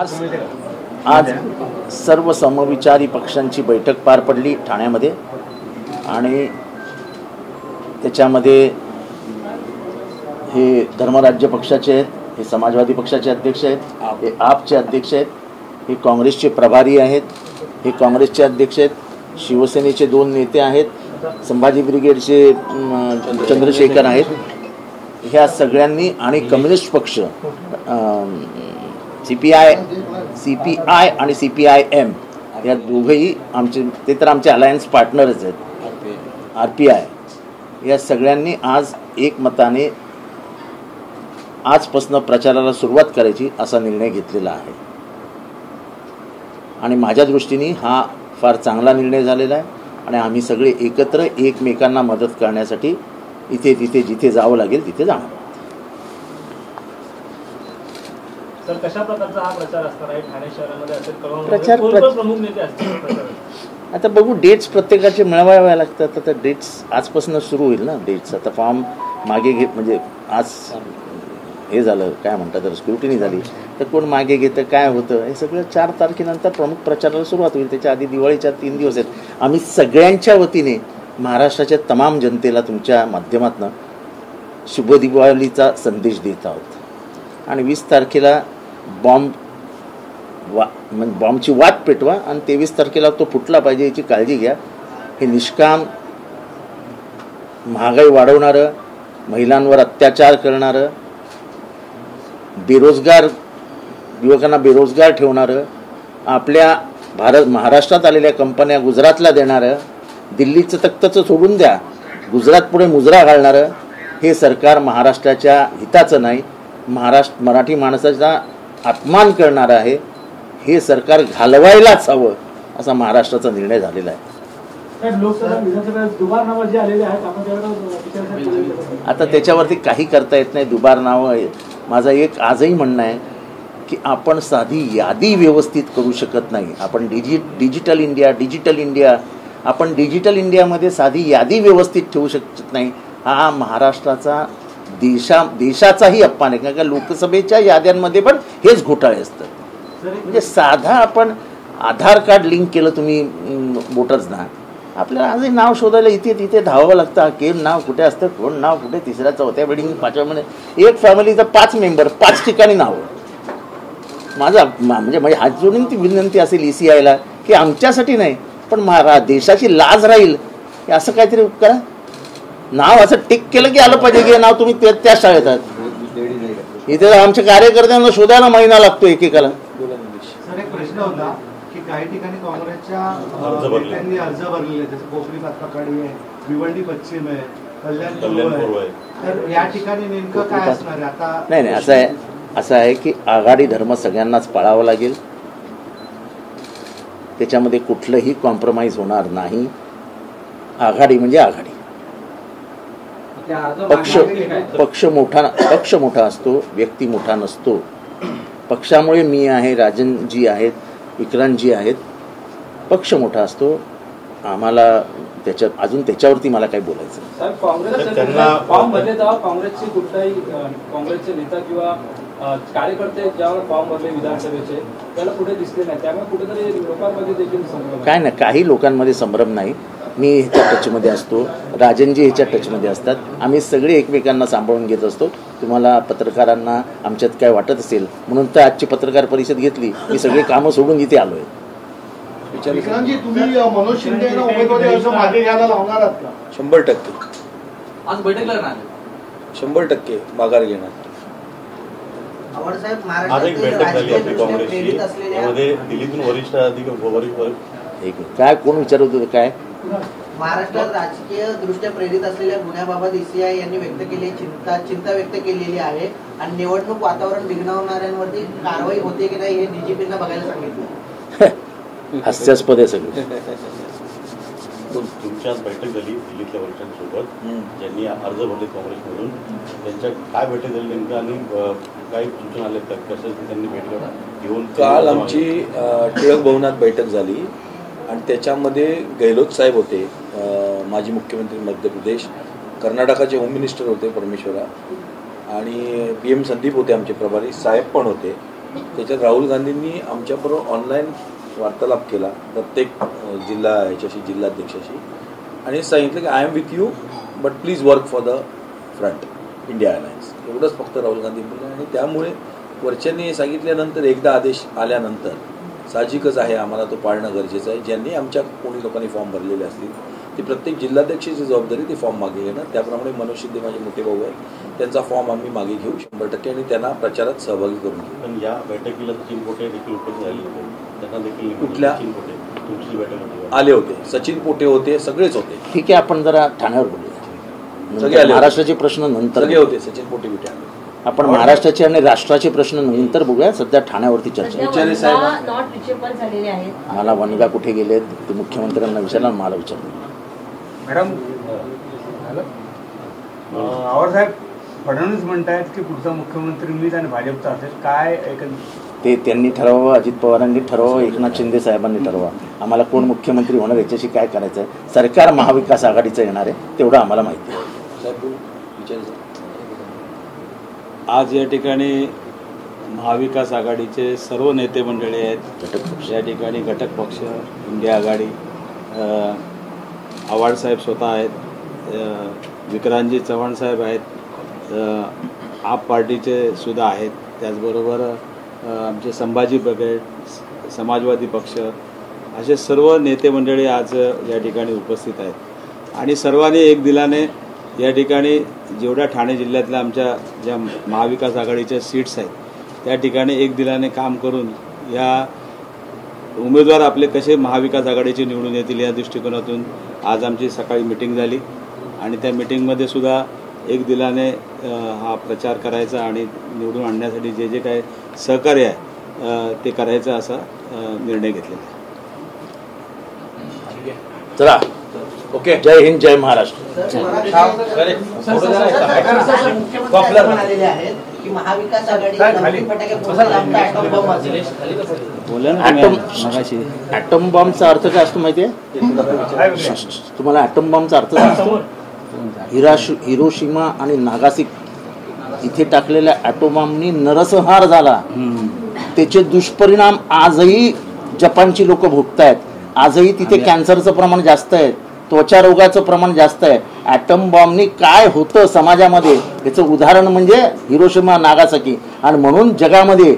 आज सर्व समविचारी पक्षांची बैठक पार पडली ठाण्यामध्ये आणि त्याच्यामध्ये हे धर्मराज्य पक्षाचे आहेत, हे समाजवादी पक्षाचे अध्यक्ष आहेत, हे आपचे अध्यक्ष आहेत, हे काँग्रेसचे प्रभारी आहेत, हे काँग्रेसचे अध्यक्ष आहेत, शिवसेनेचे दोन नेते आहेत, संभाजी ब्रिगेडचे चंद्रशेखर आहेत, ह्या सगळ्यांनी आणि कम्युनिस्ट पक्ष सीपीआई आणि सीपीआईएम या दोघेही आमचे ते तर आमचे अलायन्स पार्टनरच आहेत, आरपीआय या सगळ्यांनी आज एकमताने आजपासून प्रचाराला सुरुवात करायची असा निर्णय घेतलेला आहे आणि माझ्या दृष्टीने हा फार चांगला निर्णय झालेला आहे आणि आम्ही सगळे एकत्र एकमेकांना मदत करण्यासाठी इथे तिथे जिथे जावं लागेल तिथे जाणार। सर कशा प्रकारचा हा प्रचार असणार आहे ठाणे शहरामध्ये असेल प्रचार प्रमुख नेते असतील? आता बघू डेट्स प्रत्येकाचे मिळवावे लागतात, तर डेट्स आजपासून सुरू होईल ना, डेट्स आता फॉर्म मागे घेत म्हणजे आज हे झालं काय म्हणतात तर स्क्रुटिनी झाली तर कोण मागे घेतं काय होतं हे सगळं 4 तारखेनंतर प्रमुख प्रचाराला सुरुवात होईल, त्याच्या आधी दिवाळीच्या 3 दिवस आहेत। आम्ही सगळ्यांच्या वतीने महाराष्ट्राच्या तमाम जनतेला तुमच्या माध्यमातून शुभ दिवाळीचा संदेश देत आहोत आणि 20 तारखेला बॉम्बची वाट पेटवा आणि 23 तारखेला तो फुटला पाहिजे याची काळजी घ्या। हे निष्काम महागाई वाढवणारं, महिलांवर अत्याचार करणारं, बेरोजगार युवकांना बेरोजगार ठेवणारं, आपल्या महाराष्ट्रात आलेल्या कंपन्या गुजरातला देणारं, दिल्लीचं तख्तचं सोडून द्या गुजरात पुढे मुजरा घालणारं हे सरकार महाराष्ट्राच्या हिताचं नाही, महाराष्ट्र मराठी माणसाचा अपमान करणारं आहे, हे सरकार घालवायलाच हवं असा महाराष्ट्राचा निर्णय झालेला आहे। आता त्याच्यावरती काही करता येत नाही, दुबार नावं माझं एक आजही म्हणणं आहे की आपण साधी यादी व्यवस्थित करू शकत नाही, आपण डिजिटल इंडिया आपण डिजिटल इंडियामध्ये साधी यादी व्यवस्थित ठेवू शकत नाही, हा महाराष्ट्राचा देशाचाही अपमान आहे, कारण का लोकसभेच्या याद्यांमध्ये पण हेच घोटाळे असतात। म्हणजे साधा आपण आधार कार्ड लिंक केलं तुम्ही वोटर्स ना, आपल्याला आजही नाव शोधायला इथे तिथे धावावं लागतं, केम नाव कुठे असतं, कोण नाव कुठे, 3ऱ्या 4व्या बिल्डिंग 5व्या एक फॅमिलीचं 5 मेंबर 5 ठिकाणी नाव। माझा म्हणजे अजूनही ती विनंती असेल ECIला की आमच्यासाठी नाही पण देशाची लाज राहील असं काहीतरी करा, नाव असं टिक केलं की आलं पाहिजे की नाव तुम्ही त्या शाळेत आहात, इथे आमच्या कार्यकर्त्यांना शोधायला महिना लागतो एकेकाला। सर एक प्रश्न होता की काही ठिकाणी काँग्रेसच्या नेत्यांनी अर्ज भरलेले, जसं कोकणी कातकाडी आहे, भिवंडी पश्चिम आहे, कल्याण पूर्व आहे, तर या ठिकाणी नेमकं काय असणार आहे? आता नाही असं आहे की आघाडी धर्म सगळ्यांनाच पाळावा लागेल, त्याच्यामध्ये कुठलंही कॉम्प्रोमाइज होणार नाही, आघाडी म्हणजे आघाडी, पक्ष मोठा असतो व्यक्ती मोठा नसतो, पक्षामुळे मी आहे, राजनजी आहेत, विक्रांतजी आहेत, पक्ष मोठा असतो, आम्हाला त्याच्यात अजून त्याच्यावरती मला काही बोलायचं। काँग्रेसची कुठलाही काँग्रेसचे नेता किंवा कार्यकर्ते ज्यावर फॉर्म भरले विधानसभेचे त्याला कुठे दिसले नाही, त्यामुळे कुठेतरी लोकांमध्ये देखील संभ्रम काय नाही, काही लोकांमध्ये संभ्रम नाही, मी ह्याच्या टचमध्ये असतो, राजनजी ह्याच्या टचमध्ये असतात, आम्ही सगळे एकमेकांना सांभाळून घेत असतो। तुम्हाला पत्रकारांना आमच्यात काय वाटत असेल म्हणून तर आजची पत्रकार परिषद घेतली, मी सगळे कामं सोडून इथे आलो आहे। मनोज शिंदे उमेदवारी 100% आज बैठकला राहणार, 100% माघार घेणार। आज एक बैठक झाली आपली काँग्रेसची, त्यामध्ये दिल्लीतून वरिष्ठ अधिकारी काय कोण विचारत होतं काय महाराष्ट्रात राजकीय दृष्ट्या प्रेरित असलेल्या गुन्ह्याबाबत ECI यांनी व्यक्त केलेली चिंता व्यक्त केलेली आहे आणि निवडणूक वातावरण बिघडवणाऱ्यांवरती कारवाई होते की नाही हे DGPंना बघायला सांगितलं। हास्यास्पद आहे सगळं। तुमच्याच बैठक झाली दिल्लीतल्या वरिष्ठांसोबत ज्यांनी अर्ज भरले काँग्रेसमधून, त्यांच्या काय बैठक झाली नेमकं आणि काही सूचना आल्या का, कशासाठी त्यांनी बैठक घेऊन? काल आमची टिळक भवनात बैठक झाली आणि त्याच्यामध्ये गेहलोत साहेब होते, माजी मुख्यमंत्री मध्य प्रदेश, कर्नाटकाचे होम मिनिस्टर होते परमेश्वरा आणि PM संदीप होते आमचे प्रभारी साहेब पण होते त्याच्यात राहुल गांधींनी आमच्याबरोबर ऑनलाईन वार्तालाप केला प्रत्येक जिल्हा याच्याशी जिल्हाध्यक्षाशी आणि सांगितलं की I M with you but please work for the front India alliance एवढंच फक्त राहुल गांधी बोलले आणि त्यामुळे वरच्यांनी सांगितल्यानंतर एकदा आदेश आल्यानंतर साहजिकच आहे आम्हाला तो पाळणं गरजेचं आहे। ज्यांनी आमच्या कोणी लोकांनी फॉर्म भरलेले असतील ती प्रत्येक जिल्हाध्यक्षाची जबाबदारी ती फॉर्म मागे घेणं। त्याप्रमाणे मनोज शिंदे माझे मोठे भाऊ आहेत त्यांचा फॉर्म आम्ही मागे घेऊ 100% आणि त्यांना प्रचारात सहभागी करून घेऊ। पण या बैठकीला सचिन पोटे देखील उपस्थित झाले होते त्यांना देखील कुठल्या तुमची बैठक आले होते सचिन पोटे होते सगळेच होते। ठीक आहे आपण जरा ठाण्यावर बोलूया सगळे आले महाराष्ट्राचे प्रश्न नंतर सगळे होते सचिन पोटे बिटे आले आपण महाराष्ट्राचे आणि राष्ट्राचे प्रश्न नंतर बघूया सध्या ठाण्यावरती चर्चा विचारे साहेब नॉट रिचेबल झालेले आहेत मला वनगा कुठे गेलेत ते मुख्यमंत्र्यांना विचारला मला विचारलं मैडम हेलो आवर साहब फडणवीस म्हणतात की पुढचा मुख्यमंत्री मीच आणि भाजपचा असेल काय ते त्यांनी ठरवावं अजित पवारांनी ठरवावं एकनाथ शिंदे साहेबांनी ठरवा आम्हाला कोण मुख्यमंत्री होणार याच्याशी काय करायचं आहे। सरकार महाविकास आघाडीचं येणार आहे तेवढं आम्हाला माहिती आहे। आज या ठिकाणी महाविकास आघाडीचे सर्व नेते मंडळी आहेत घटक पक्ष या ठिकाणी घटक पक्ष इंडिया आघाडी आवाड साहेब स्वतः आहेत विक्रांतजी चव्हाण साहेब आहेत आप पार्टीचे सुद्धा आहेत त्याचबरोबर आमचे संभाजी ब्रिगेड समाजवादी पक्ष असे सर्व नेते मंडळी आज या ठिकाणी उपस्थित आहेत आणि सर्वांनी एक दिलाने या ठिकाणी जेवढ्या ठाणे जिल्ह्यातल्या आमच्या ज्या महाविकास आघाडीच्या सीट्स आहेत त्या ठिकाणी एक दिलाने काम करून या उमेदवार आपले कसे महाविकास आघाडीचे निवडून येतील या दृष्टिकोनातून आज आमची सकाळी मीटिंग झाली आणि त्या मीटिंगमध्ये सुद्धा एक दिलाने हा प्रचार करायचा आणि निवडून आणण्यासाठी जे जे काय सहकार्य आहे ते करायचं असा निर्णय घेतलेला। चला ओके जय हिंद जय महाराष्ट्र। महाविकास आघाडी ॲटम बॉम्बचा अर्थ काय असतो माहिती आहे तुम्हाला ॲटम बॉम्बचा अर्थ असतो हिरोशिमा आणि नागासाकी इथे टाकलेल्या ॲटम बॉम्बनी नरसंहार झाला त्याचे दुष्परिणाम आजही जपानची लोक भोगतायत आजही तिथे कॅन्सरचं प्रमाण जास्त आहे त्वचा रोगाचं प्रमाण जास्त आहे। ॲटम बॉम्बनी काय होतं समाजामध्ये याचं उदाहरण म्हणजे हिरोशिमा नागासाकी आणि म्हणून जगामध्ये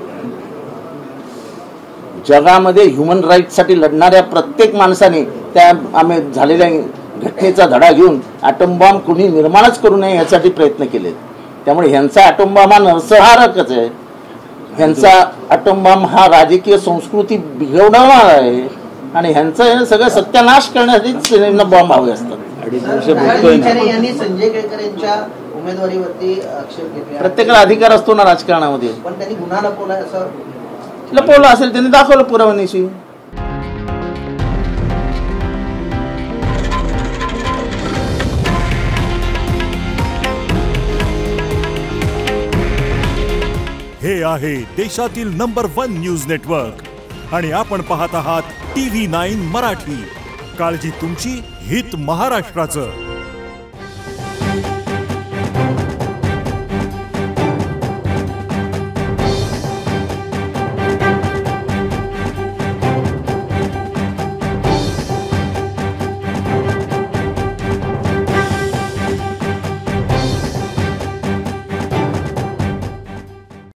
ह्युमन राईटसाठी लढणाऱ्या प्रत्येक माणसाने त्या आम्ही झालेल्या घटनेचा धडा घेऊन ॲटम बॉम्ब कुणी निर्माणच करू नये यासाठी प्रयत्न केले त्यामुळे ह्यांचा ॲटम बॉम्ब हा नरसंहारकच आहे ह्यांचा ॲटम बॉम्ब हा राजकीय संस्कृती बिघडवणारा आहे आणि ह्यांचं सगळं सत्यानाश करण्यासाठी बॉम्ब हवे असतात। प्रत्येकाला अधिकार असतो ना राजकारणामध्ये लपवलं असेल त्यांनी दाखवलं पुरवण्याशी। हे आहे देशातील नंबर 1 न्यूज नेटवर्क आणि आपण पाहत आहात TV9 मराठी। काळजी तुमची हित महाराष्ट्राचं।